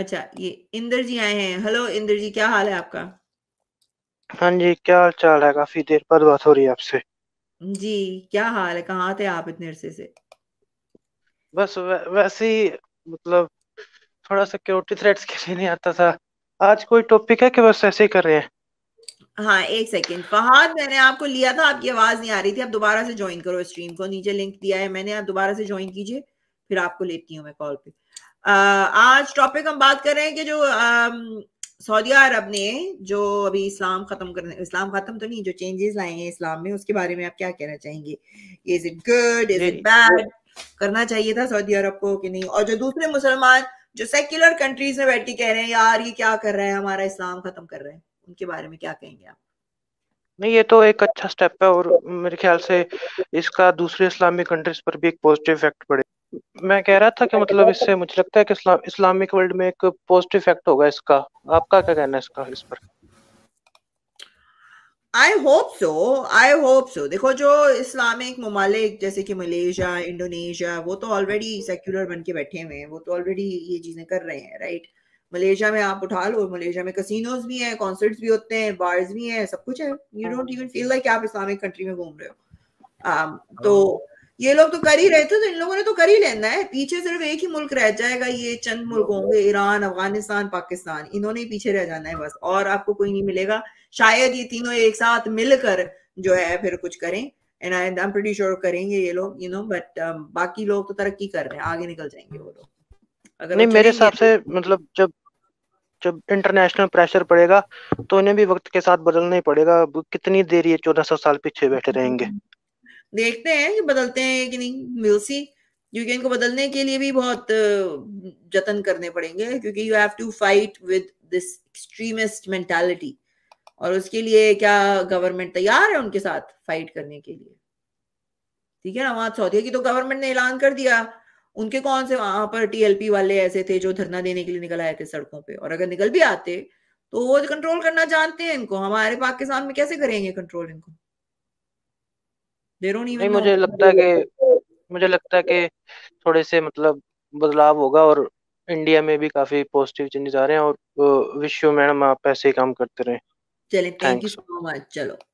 अच्छा, ये इंदर जी आए हैं। हेलो इंदर जी, क्या हाल है आपका? हाँ जी, क्या हाल चाल है? काफी देर बाद बात हो रही है आपसे। जी क्या हाल है? कहाँ थे आप इतने अरसे से? बस वैसे ही, मतलब थोड़ा सिक्योरिटी थ्रेट्स के लिए नहीं आता था। आज कोई टॉपिक है कि बस ऐसे ही कर रहे हैं? हाँ एक सेकेंड फहाद, मैंने आपको लिया था, आपकी आवाज नहीं आ रही थी। आप दोबारा से ज्वाइन करो स्ट्रीम को, नीचे लिंक दिया है मैंने, आप दोबारा से ज्वाइन कीजिए, फिर आपको लेती हूँ मैं कॉल पे। आज टॉपिक हम बात कर रहे हैं कि जो सऊदी अरब ने जो अभी इस्लाम खत्म तो नहीं, जो चेंजेस लाए हैं इस्लाम में, उसके बारे में आप क्या कहना चाहेंगे? Is it good, is it bad? करना चाहिए था सऊदी अरब को कि नहीं? और जो दूसरे मुसलमान जो सेक्युलर कंट्रीज में बैठ के कह रहे हैं यार ये क्या कर रहा है, हमारा इस्लाम खत्म कर रहे हैं, उनके बारे में क्या कहेंगे आप? नहीं, ये तो एक अच्छा स्टेप है और मेरे ख्याल से इसका दूसरे इस्लामिक कंट्रीज पर भी एक पॉजिटिव इफेक्ट पड़े। मैं कह रहा था कि मतलब इससे मुझे लगता है कि इस्लामिक वर्ल्ड में एक पॉजिटिव इफेक्ट होगा इसका। आपका क्या कहना है इसका, इस पर? I hope so. देखो जो इस्लामिक ममालिक जैसे कि मलेशिया, इंडोनेशिया, वो तो ऑलरेडी सेक्युलर बन के बैठे हुए हैं, वो तो ऑलरेडी ये चीजें कर रहे हैं, राइट? मलेशिया में आप उठा लो, मलेशिया में कसिनोज भी हैं, कॉन्सर्ट्स भी होते हैं, बार्स भी हैं, सब कुछ है। You don't even feel like आप इस्लामिक कंट्री में घूम रहे हो। तो ये लोग तो कर ही रहे थे, तो इन लोगों ने तो कर ही लेना है। पीछे सिर्फ एक ही मुल्क रह जाएगा, ये चंद मुल्क होंगे, ईरान, अफगानिस्तान, पाकिस्तान, इन्होंने ही पीछे रह जाना है बस, और आपको कोई नहीं मिलेगा। शायद ये तीनों एक साथ मिलकर जो है फिर कुछ करें, and I am pretty sure करेंगे ये लोग, यू नो, बट बाकी लोग तो तरक्की कर रहे हैं, आगे निकल जाएंगे वो लोग। अगर नहीं, मेरे हिसाब से मतलब जब इंटरनेशनल प्रेशर पड़ेगा तो इन्हें भी वक्त के साथ बदलना ही पड़ेगा। कितनी देर ये 1400 साल पीछे बैठे रहेंगे? देखते हैं कि बदलते हैं कि नहीं, we'll see, क्योंकि इनको बदलने के लिए भी बहुत जतन करने पड़ेंगे, क्योंकि you have to fight with this extremist mentality, और उसके लिए क्या गवर्नमेंट तैयार है उनके साथ फाइट करने के लिए? ठीक है ना, वहां सऊदी की तो गवर्नमेंट ने ऐलान कर दिया। उनके कौन से वहां पर टीएलपी वाले ऐसे थे जो धरना देने के लिए निकल आए थे सड़कों पे, और अगर निकल भी आते तो वो कंट्रोल करना जानते हैं इनको। हमारे पाकिस्तान में कैसे करेंगे कंट्रोल इनको? नहीं, मुझे लगता है कि थोड़े से मतलब बदलाव होगा, और इंडिया में भी काफी पॉजिटिव चेंजेस आ रहे हैं, और विश्व में हम आप ऐसे ही काम करते रहे। चलिए, थैंक यू सो मच। चलो।